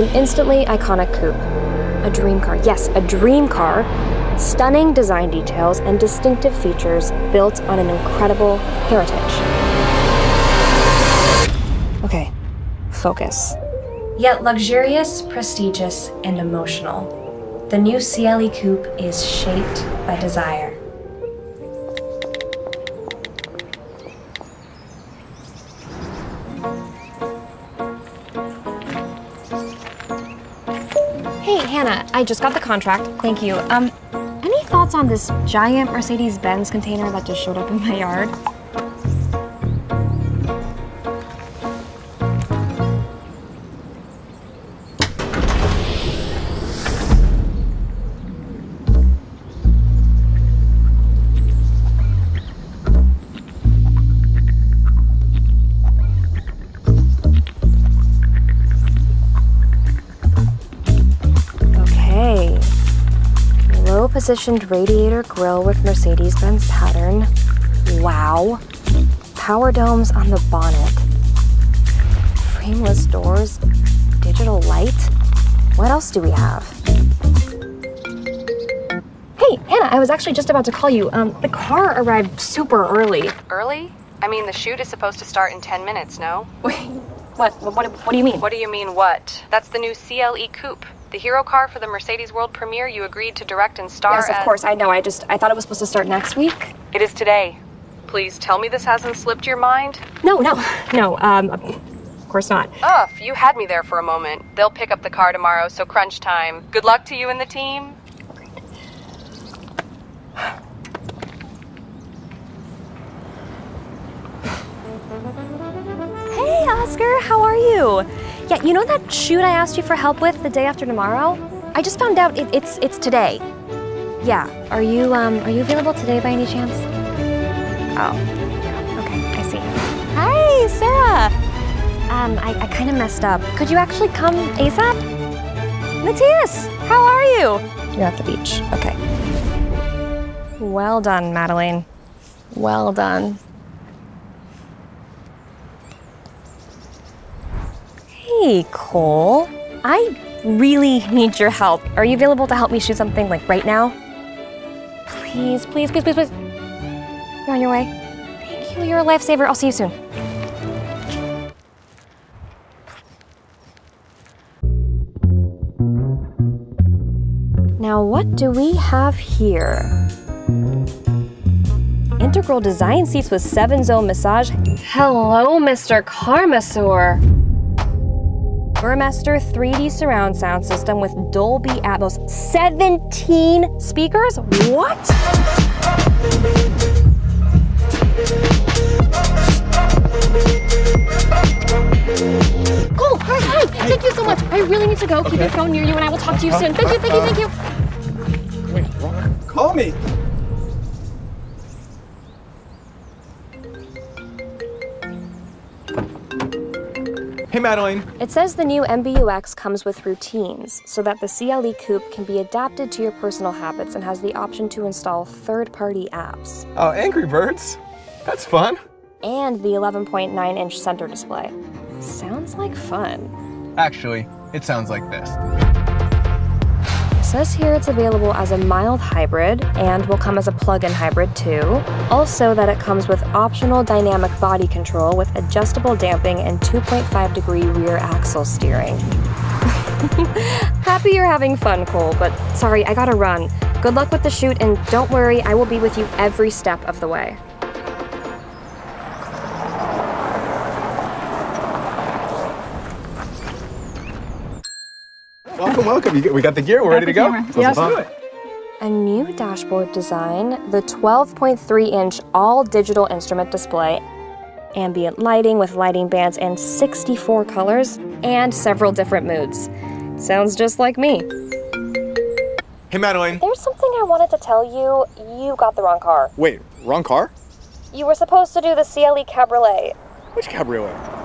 an instantly iconic coupe. A dream car, yes, a dream car. Stunning design details and distinctive features built on an incredible heritage. Okay, focus. Yet luxurious, prestigious, and emotional, the new CLE coupe is shaped by desire. Hey, Hannah, I just got the contract. Thank you. Any thoughts on this giant Mercedes-Benz container that just showed up in my yard? Positioned radiator grille with Mercedes-Benz pattern. Wow. Power domes on the bonnet. Frameless doors. Digital light. What else do we have? Hey, Hannah, I was actually just about to call you. The car arrived super early. Early? I mean, the shoot is supposed to start in 10 minutes, no? Wait, what do you mean? What do you mean what? That's the new CLE coupe. The hero car for the Mercedes World premiere you agreed to direct and star. Yes, of course, I know. I thought it was supposed to start next week. It is today. Please tell me this hasn't slipped your mind. No, of course not. Ugh, you had me there for a moment. They'll pick up the car tomorrow, so crunch time. Good luck to you and the team. Hey, Oscar, how are you? Yeah, you know that shoot I asked you for help with the day after tomorrow? I just found out it's today. Yeah, are you available today by any chance? Oh, yeah, okay, I see. Hi, Sarah. I kind of messed up. Could you actually come ASAP? Matthias, how are you? You're at the beach, okay. Well done, Madeline. Well done. Hey, Cole, I really need your help. Are you available to help me shoot something, like, right now? Please, please, please, please, please. You're on your way. Thank you, you're a lifesaver. I'll see you soon. Now, what do we have here? Integral design seats with 7-zone massage. Hello, Mr. Carmasaur. Burmester 3D surround sound system with Dolby Atmos. 17 speakers? What? Cole, hi, thank you so much. I really need to go. Okay. Keep your phone near you and I will talk to you soon. Thank you, thank you, thank you. Wait, Robert, call me. Hey, Madeline. It says the new MBUX comes with routines so that the CLE coupe can be adapted to your personal habits and has the option to install third-party apps. Oh, Angry Birds? That's fun. And the 11.9-inch center display. Sounds like fun. Actually, it sounds like this. It says here it's available as a mild hybrid and will come as a plug-in hybrid too. Also that it comes with optional dynamic body control with adjustable damping and 2.5-degree rear axle steering. Happy you're having fun, Cole, but sorry, I gotta run. Good luck with the shoot and don't worry, I will be with you every step of the way. Welcome, we got the gear, we're ready to go. Yes, do it. A new dashboard design, the 12.3-inch all-digital instrument display, ambient lighting with lighting bands in 64 colors, and several different moods. Sounds just like me. Hey, Madeline. There's something I wanted to tell you. You got the wrong car. Wait, wrong car? You were supposed to do the CLE Cabriolet. Which Cabriolet?